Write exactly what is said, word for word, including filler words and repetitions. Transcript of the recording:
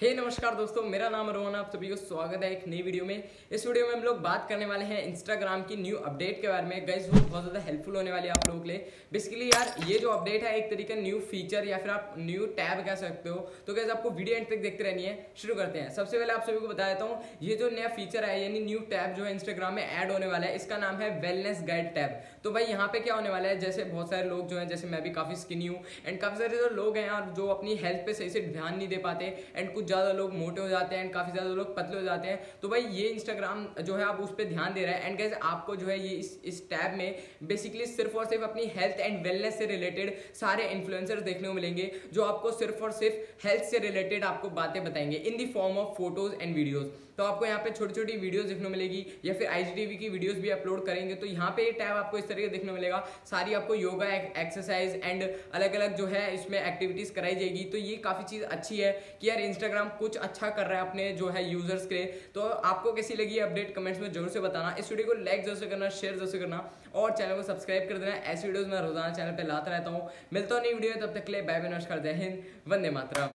हे hey, नमस्कार दोस्तों, मेरा नाम रोहन, आप सभी को स्वागत है एक नई वीडियो में। इस वीडियो में हम लोग बात करने वाले हैं इंस्टाग्राम की न्यू अपडेट के बारे में। गाइस वो बहुत ज़्यादा हेल्पफुल होने वाली है आप लोगों के लिए। बेसिकली यार ये जो अपडेट है एक तरीके न्यू फीचर या फिर आप न्यू टैब कह सकते हो। तो गाइस आपको वीडियो एंड तक देखते रहनी है। शुरू करते हैं। सबसे पहले आप सभी को बता देता हूँ, ये जो नया फीचर है यानी न्यू टैब जो है इंस्टाग्राम में ऐड होने वाला है, इसका नाम है वेलनेस गाइड टैब। तो भाई यहाँ पर क्या होने वाला है, जैसे बहुत सारे लोग जो हैं, जैसे मैं भी काफ़ी स्किनी हूँ एंड काफ़ी सारे जो लोग हैं और जो अपनी हेल्थ पर सही से ध्यान नहीं दे पाते एंड ज़्यादा लोग मोटे हो जाते हैं एंड काफ़ी ज़्यादा लोग पतले हो जाते हैं। तो भाई ये इंस्टाग्राम जो है आप उस पर ध्यान दे रहा है एंड गाइस आपको जो है ये इस इस टैब में बेसिकली सिर्फ और सिर्फ अपनी हेल्थ एंड वेलनेस से रिलेटेड सारे इन्फ्लुएंसर्स देखने को मिलेंगे जो आपको सिर्फ और सिर्फ हेल्थ से रिलेटेड आपको बातें बताएंगे in the form of photos and videos. तो आपको यहाँ पे छोटी छोटी वीडियोस देखने को मिलेगी या फिर आईजीटीवी की वीडियोस भी अपलोड करेंगे तो यहाँ पे ये टैब आपको इस तरीके देखने को मिलेगा। सारी आपको योगा एक्सरसाइज एंड अलग अलग जो है इसमें एक्टिविटीज़ कराई जाएगी। तो ये काफ़ी चीज़ अच्छी है कि यार इंस्टाग्राम कुछ अच्छा कर रहा है अपने जो है यूजर्स के। तो आपको कैसी लगी ये अपडेट कमेंट्स में जरूर से बताना। इस वीडियो को लाइक जरूर से करना, शेयर जरूर से करना और चैनल को सब्सक्राइब कर देना। ऐसी वीडियोज़ मैं रोजाना चैनल पर लाता रहता हूँ। मिलता हूँ नई वीडियो, तब तक के लिए बाय बाय, नमस्कार, जय हिंद, वंदे मातरम।